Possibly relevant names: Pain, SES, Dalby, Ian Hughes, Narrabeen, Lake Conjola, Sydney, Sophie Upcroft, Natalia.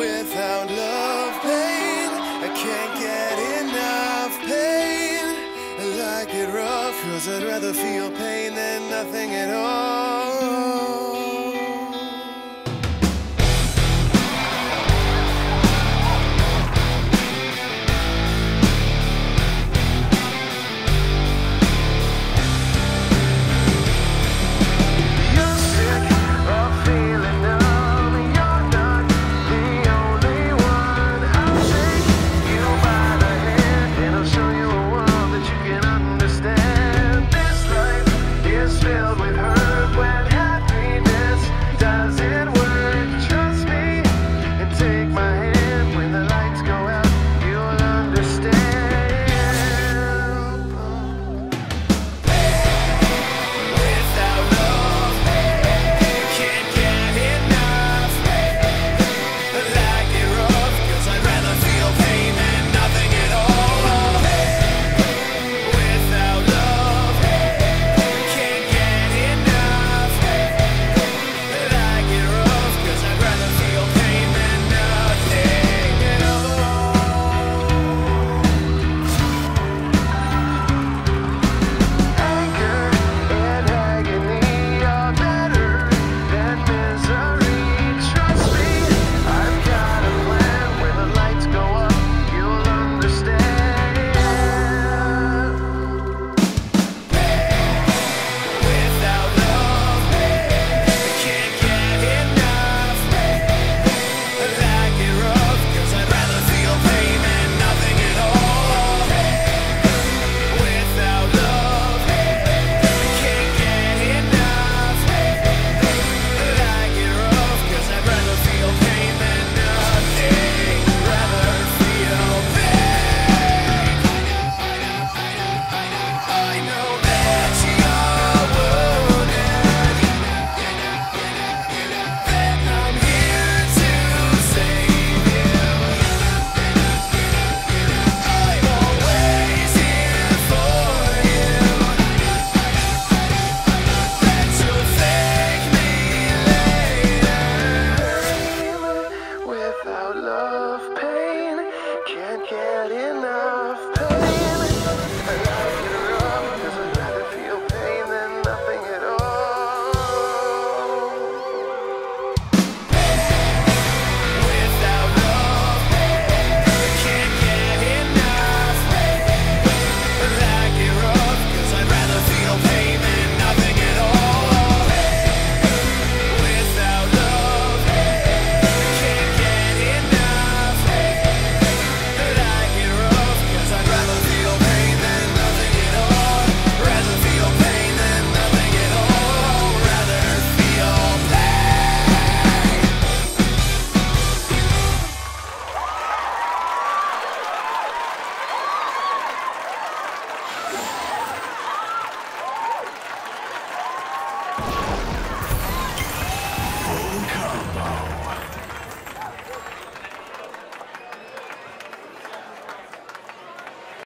Without love, pain, I can't get enough pain. I like it rough, 'cause I'd rather feel pain than nothing at all.